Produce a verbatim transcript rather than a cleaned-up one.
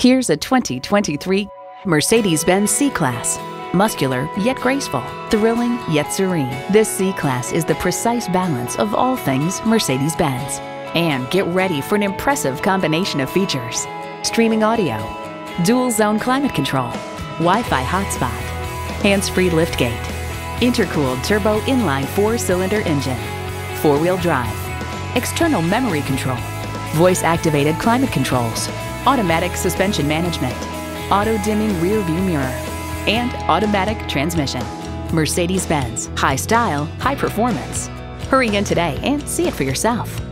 Here's a twenty twenty-three Mercedes-Benz C-Class. Muscular yet graceful, thrilling yet serene. This C-Class is the precise balance of all things Mercedes-Benz. And get ready for an impressive combination of features. Streaming audio, dual zone climate control, Wi-Fi hotspot, hands-free liftgate, intercooled turbo inline four-cylinder engine, four-wheel drive, external memory control, voice-activated climate controls, automatic suspension management, auto-dimming rear-view mirror, and automatic transmission. Mercedes-Benz, high style, high performance. Hurry in today and see it for yourself.